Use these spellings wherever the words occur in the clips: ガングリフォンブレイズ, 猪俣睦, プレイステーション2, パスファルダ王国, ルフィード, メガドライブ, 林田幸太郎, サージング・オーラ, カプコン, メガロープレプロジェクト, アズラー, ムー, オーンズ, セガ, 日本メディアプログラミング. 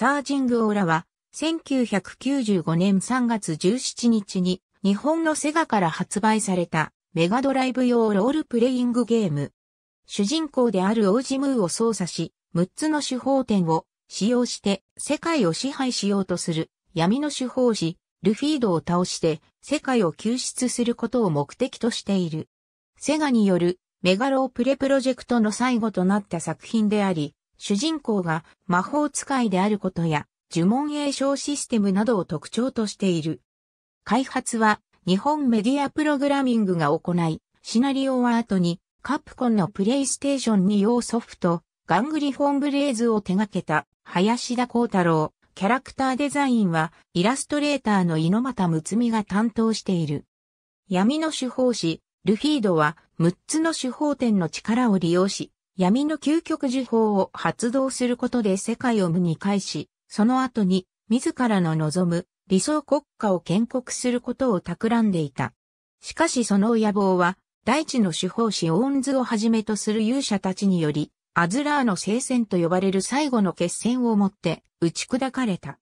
サージング・オーラは、1995年3月17日に、日本のセガから発売された、メガドライブ用ロールプレイングゲーム。主人公である王子ムーを操作し、6つの手法点を使用して世界を支配しようとする闇の手法師、ルフィードを倒して世界を救出することを目的としている。セガによるメガロープレプロジェクトの最後となった作品であり、主人公が魔法使いであることや呪文詠唱システムなどを特徴としている。開発は日本メディアプログラミングが行い、シナリオは後にカプコンのプレイステーション2用ソフト、ガングリフォンブレイズを手掛けた林田幸太郎、キャラクターデザインはイラストレーターの猪俣睦が担当している。闇の手法師、ルフィードは6つの手法点の力を利用し、闇の究極呪法を発動することで世界を無に返し、その後に自らの望む理想国家を建国することを企んでいた。しかしその野望は、大地の手法師オーンズをはじめとする勇者たちにより、アズラーの聖戦と呼ばれる最後の決戦をもって打ち砕かれた。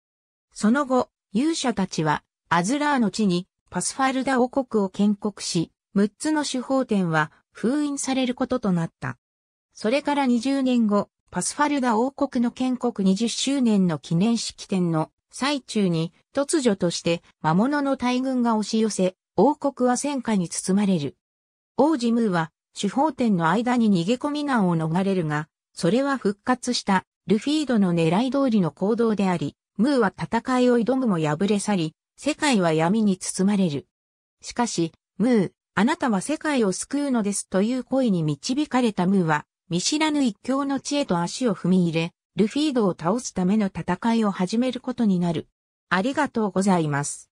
その後、勇者たちはアズラーの地にパスファルダ王国を建国し、6つの手法点は封印されることとなった。それから20年後、パスファルダ王国の建国20周年の記念式典の最中に突如として魔物の大軍が押し寄せ、王国は戦火に包まれる。王子ムーは、手法点の間に逃げ込み難を逃れるが、それは復活したルフィードの狙い通りの行動であり、ムーは戦いを挑むも敗れ去り、世界は闇に包まれる。しかし、ムー、あなたは世界を救うのですという声に導かれたムーは、見知らぬ一強の知恵と足を踏み入れ、ルフィードを倒すための戦いを始めることになる。ありがとうございます。